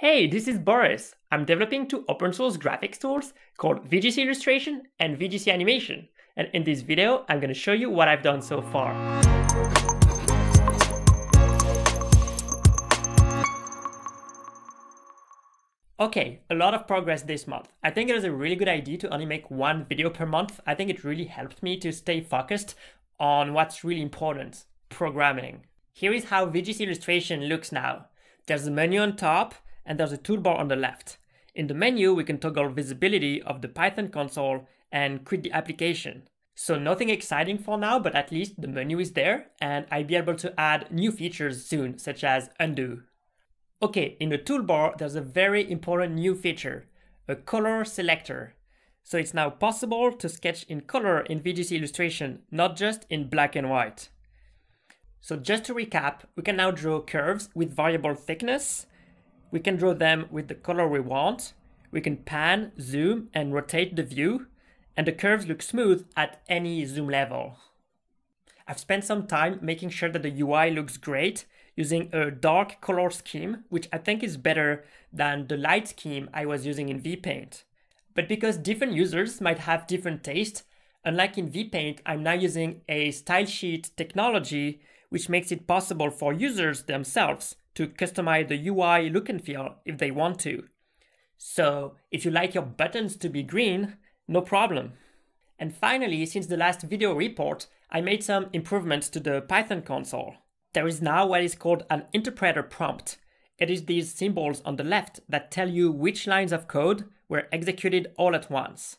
Hey, this is Boris. I'm developing two open source graphics tools called VGC Illustration and VGC Animation. And in this video, I'm going to show you what I've done so far. Okay, a lot of progress this month. I think it was a really good idea to only make one video per month. I think it really helped me to stay focused on what's really important, programming. Here is how VGC Illustration looks now. There's a menu on top and there's a toolbar on the left. In the menu, we can toggle visibility of the Python console and quit the application. So nothing exciting for now, but at least the menu is there and I'll be able to add new features soon, such as undo. Okay, in the toolbar, there's a very important new feature, a color selector. So it's now possible to sketch in color in VGC Illustration, not just in black and white. So just to recap, we can now draw curves with variable thickness. We can draw them with the color we want. We can pan, zoom, and rotate the view. And the curves look smooth at any zoom level. I've spent some time making sure that the UI looks great, using a dark color scheme, which I think is better than the light scheme I was using in VPaint. But because different users might have different tastes, unlike in VPaint, I'm now using a style sheet technology, which makes it possible for users themselves to customize the UI look and feel if they want to. So if you like your buttons to be green, no problem. And finally, since the last video report, I made some improvements to the Python console. There is now what is called an interpreter prompt. It is these symbols on the left that tell you which lines of code were executed all at once.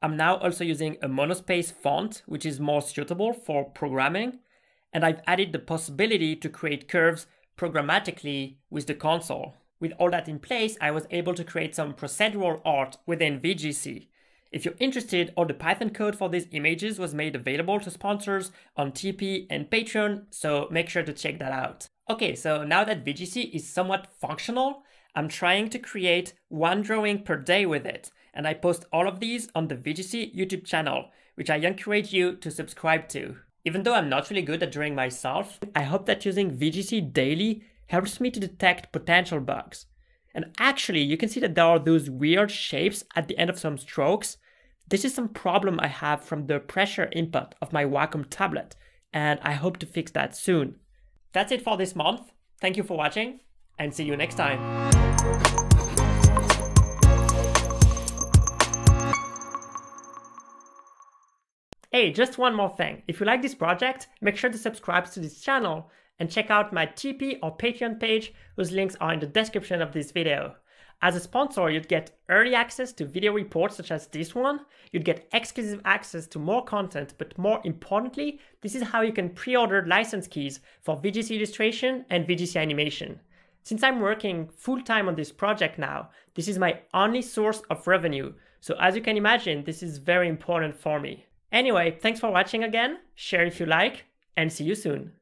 I'm now also using a monospace font, which is more suitable for programming, and I've added the possibility to create curves programmatically with the console. With all that in place, I was able to create some procedural art within VGC. If you're interested, all the Python code for these images was made available to sponsors on Tipeee and Patreon, so make sure to check that out. Okay, so now that VGC is somewhat functional, I'm trying to create one drawing per day with it, and I post all of these on the VGC YouTube channel, which I encourage you to subscribe to. Even though I'm not really good at drawing myself, I hope that using VGC daily helps me to detect potential bugs. And actually, you can see that there are those weird shapes at the end of some strokes. This is some problem I have from the pressure input of my Wacom tablet, and I hope to fix that soon. That's it for this month. Thank you for watching, and see you next time. Hey, just one more thing. If you like this project, make sure to subscribe to this channel and check out my Tipeee or Patreon page, whose links are in the description of this video. As a sponsor, you'd get early access to video reports such as this one. You'd get exclusive access to more content, but more importantly, this is how you can pre-order license keys for VGC Illustration and VGC Animation. Since I'm working full-time on this project now, this is my only source of revenue. So as you can imagine, this is very important for me. Anyway, thanks for watching again, share if you like, and see you soon.